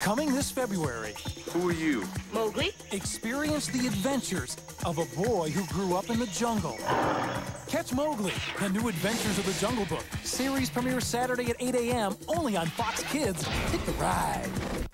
Coming this February. Who are you? Mowgli. Experience the adventures of a boy who grew up in the jungle. Catch Mowgli, The New Adventures of the Jungle Book. Series premieres Saturday at 8 a.m. only on Fox Kids. Take the ride.